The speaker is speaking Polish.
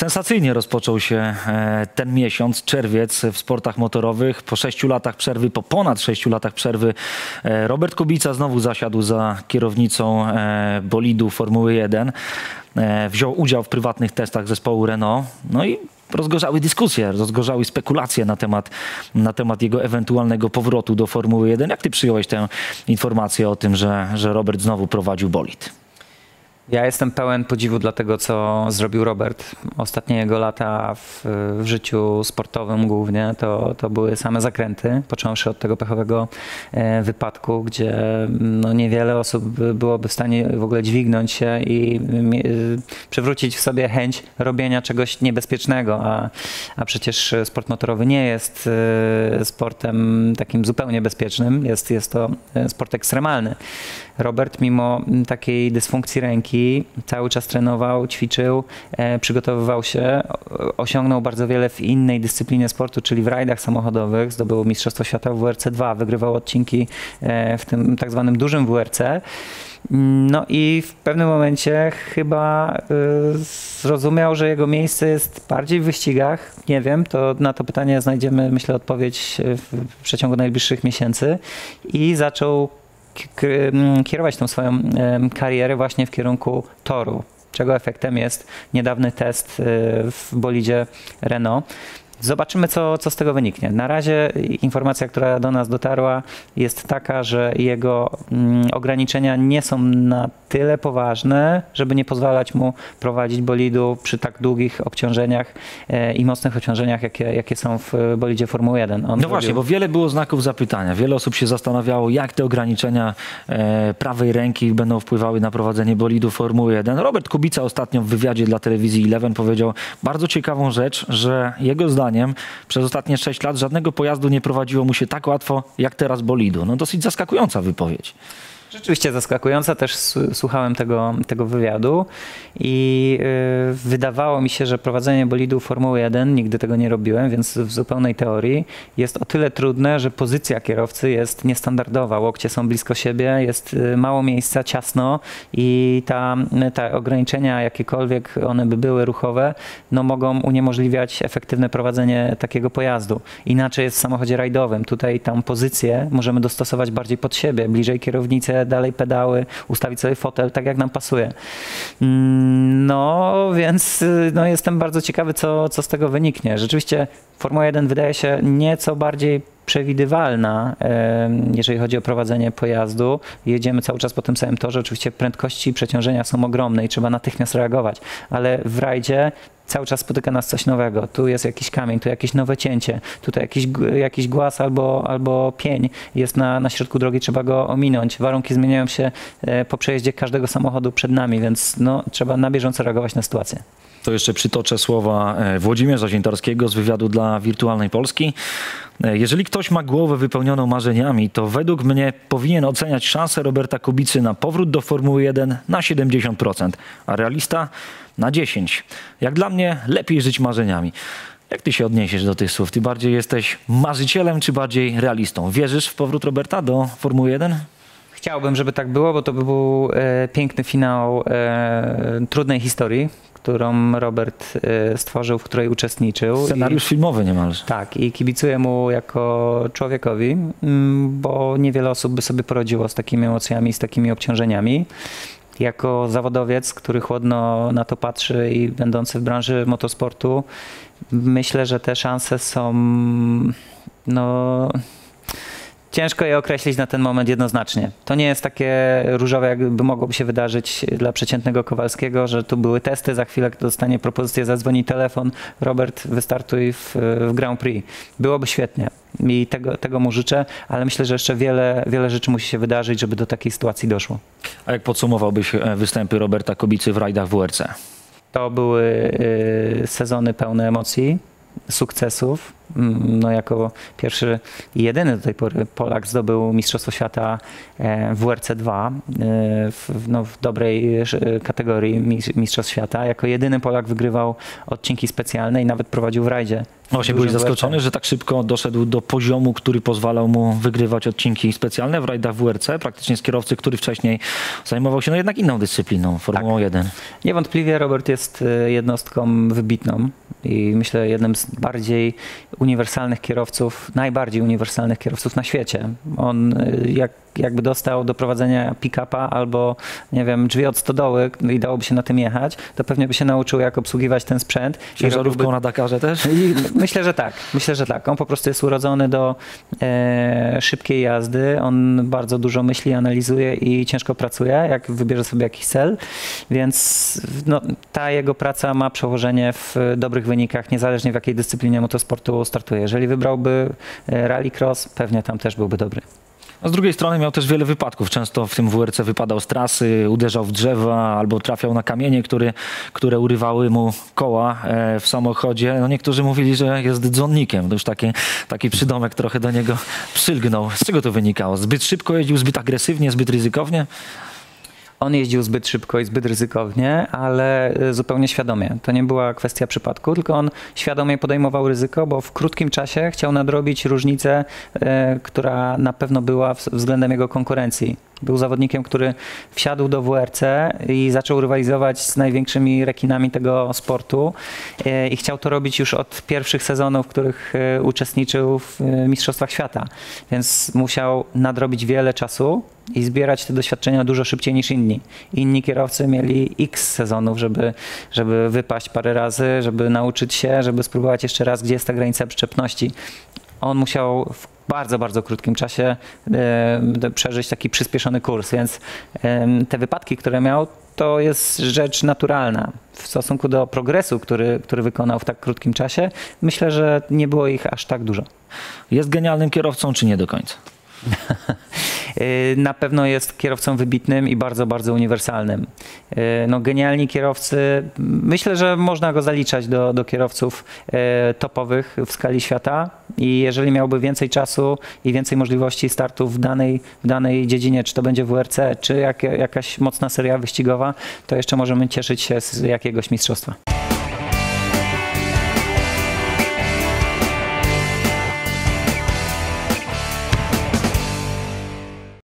Sensacyjnie rozpoczął się ten miesiąc, czerwiec w sportach motorowych. Po ponad 6 latach przerwy Robert Kubica znowu zasiadł za kierownicą bolidu Formuły 1. Wziął udział w prywatnych testach zespołu Renault. No i rozgorzały dyskusje, rozgorzały spekulacje na temat jego ewentualnego powrotu do Formuły 1. Jak ty przyjąłeś tę informację o tym, że Robert znowu prowadził bolid? Ja jestem pełen podziwu dla tego, co zrobił Robert. Ostatnie jego lata w życiu sportowym głównie to były same zakręty, począwszy od tego pechowego wypadku, gdzie no, niewiele osób byłoby w stanie w ogóle dźwignąć się i przywrócić w sobie chęć robienia czegoś niebezpiecznego, a przecież sport motorowy nie jest sportem takim zupełnie bezpiecznym, jest to sport ekstremalny. Robert mimo takiej dysfunkcji ręki cały czas trenował, ćwiczył, przygotowywał się, osiągnął bardzo wiele w innej dyscyplinie sportu, czyli w rajdach samochodowych, zdobył Mistrzostwo Świata w WRC 2, wygrywał odcinki w tym tak zwanym dużym WRC. No i w pewnym momencie chyba zrozumiał, że jego miejsce jest bardziej w wyścigach. Nie wiem, to na to pytanie znajdziemy, myślę, odpowiedź w przeciągu najbliższych miesięcy i zaczął kierować tą swoją karierę właśnie w kierunku toru, czego efektem jest niedawny test w bolidzie Renault. Zobaczymy, co z tego wyniknie. Na razie informacja, która do nas dotarła, jest taka, że jego ograniczenia nie są na tyle poważne, żeby nie pozwalać mu prowadzić bolidu przy tak długich obciążeniach i mocnych obciążeniach, jakie są w bolidzie Formuły 1. No właśnie, bo wiele było znaków zapytania. Wiele osób się zastanawiało, jak te ograniczenia prawej ręki będą wpływały na prowadzenie bolidu Formuły 1. Robert Kubica ostatnio w wywiadzie dla telewizji Eleven powiedział bardzo ciekawą rzecz, że jego zdaniem przez ostatnie 6 lat żadnego pojazdu nie prowadziło mu się tak łatwo jak teraz bolidu. No dosyć zaskakująca wypowiedź. Rzeczywiście zaskakująca, też słuchałem tego wywiadu i wydawało mi się, że prowadzenie bolidu Formuły 1, nigdy tego nie robiłem, więc w zupełnej teorii jest o tyle trudne, że pozycja kierowcy jest niestandardowa, łokcie są blisko siebie, jest mało miejsca, ciasno i te ograniczenia, jakiekolwiek one by były ruchowe, no mogą uniemożliwiać efektywne prowadzenie takiego pojazdu. Inaczej jest w samochodzie rajdowym, tutaj tam pozycję możemy dostosować bardziej pod siebie, bliżej kierownicy, dalej pedały, ustawić sobie fotel tak jak nam pasuje. No więc no, jestem bardzo ciekawy, co z tego wyniknie. Rzeczywiście Formuła 1 wydaje się nieco bardziej przewidywalna, jeżeli chodzi o prowadzenie pojazdu. Jedziemy cały czas po tym samym torze, oczywiście prędkości i przeciążenia są ogromne i trzeba natychmiast reagować, ale w rajdzie cały czas spotyka nas coś nowego. Tu jest jakiś kamień, tu jakieś nowe cięcie, tutaj jakiś głaz albo pień jest na środku drogi, trzeba go ominąć. Warunki zmieniają się po przejeździe każdego samochodu przed nami, więc no, trzeba na bieżąco reagować na sytuację. To jeszcze przytoczę słowa Włodzimierza Ziętarskiego z wywiadu dla Wirtualnej Polski. Jeżeli ktoś ma głowę wypełnioną marzeniami, to według mnie powinien oceniać szansę Roberta Kubicy na powrót do Formuły 1 na 70%, a realista na 10%. Jak dla mnie lepiej żyć marzeniami. Jak ty się odniesiesz do tych słów? Ty bardziej jesteś marzycielem czy bardziej realistą? Wierzysz w powrót Roberta do Formuły 1? Chciałbym, żeby tak było, bo to by był piękny finał trudnej historii, którą Robert stworzył, w której uczestniczył. Scenariusz filmowy niemalże. Tak, i kibicuję mu jako człowiekowi, bo niewiele osób by sobie poradziło z takimi emocjami, z takimi obciążeniami. Jako zawodowiec, który chłodno na to patrzy i będący w branży motosportu, myślę, że te szanse są... no, ciężko je określić na ten moment jednoznacznie. To nie jest takie różowe, jakby mogłoby się wydarzyć dla przeciętnego Kowalskiego, że tu były testy, za chwilę dostanie propozycję, zadzwoni telefon, Robert, wystartuj w Grand Prix. Byłoby świetnie i tego mu życzę, ale myślę, że jeszcze wiele rzeczy musi się wydarzyć, żeby do takiej sytuacji doszło. A jak podsumowałbyś występy Roberta Kubicy w rajdach WRC? To były sezony pełne emocji. sukcesów. No, jako pierwszy i jedyny do tej pory Polak zdobył Mistrzostwo Świata WRC 2 w dobrej kategorii Mistrzostw Świata. Jako jedyny Polak wygrywał odcinki specjalne i nawet prowadził w rajdzie. Właśnie byłeś zaskoczony, że tak szybko doszedł do poziomu, który pozwalał mu wygrywać odcinki specjalne w rajdach WRC, praktycznie z kierowcy, który wcześniej zajmował się no jednak inną dyscypliną, Formułą 1. Niewątpliwie Robert jest jednostką wybitną i myślę jednym z bardziej uniwersalnych kierowców, najbardziej uniwersalnych kierowców na świecie. On jakby dostał do prowadzenia pick-upa albo, nie wiem, drzwi od stodoły i dałoby się na tym jechać, to pewnie by się nauczył, jak obsługiwać ten sprzęt. Ciężarówką na Dakarze też? Myślę, że tak. Myślę, że tak. On po prostu jest urodzony do szybkiej jazdy. On bardzo dużo myśli, analizuje i ciężko pracuje, jak wybierze sobie jakiś cel. Więc no, ta jego praca ma przełożenie w dobrych wynikach, niezależnie w jakiej dyscyplinie motosportu startuje. Jeżeli wybrałby rallycross, pewnie tam też byłby dobry. A z drugiej strony miał też wiele wypadków. Często w tym WRC wypadał z trasy, uderzał w drzewa albo trafiał na kamienie, które urywały mu koła w samochodzie. No niektórzy mówili, że jest dzwonnikiem. To już taki przydomek trochę do niego przylgnął. Z czego to wynikało? Zbyt szybko jeździł, zbyt agresywnie, zbyt ryzykownie? On jeździł zbyt szybko i zbyt ryzykownie, ale zupełnie świadomie. To nie była kwestia przypadku, tylko on świadomie podejmował ryzyko, bo w krótkim czasie chciał nadrobić różnicę, która na pewno była względem jego konkurencji. Był zawodnikiem, który wsiadł do WRC i zaczął rywalizować z największymi rekinami tego sportu i chciał to robić już od pierwszych sezonów, w których uczestniczył w Mistrzostwach Świata. Więc musiał nadrobić wiele czasu i zbierać te doświadczenia dużo szybciej niż inni. Inni kierowcy mieli x sezonów, żeby wypaść parę razy, żeby nauczyć się, żeby spróbować jeszcze raz, gdzie jest ta granica przyczepności. On musiał w bardzo, bardzo krótkim czasie przeżyć taki przyspieszony kurs, więc te wypadki, które miał, to jest rzecz naturalna. W stosunku do progresu, który wykonał w tak krótkim czasie, myślę, że nie było ich aż tak dużo. Jest genialnym kierowcą, czy nie do końca? Na pewno jest kierowcą wybitnym i bardzo, bardzo uniwersalnym. No, genialni kierowcy, myślę, że można go zaliczać do kierowców topowych w skali świata i jeżeli miałby więcej czasu i więcej możliwości startów w danej dziedzinie, czy to będzie WRC, czy jakaś mocna seria wyścigowa, to jeszcze możemy cieszyć się z jakiegoś mistrzostwa.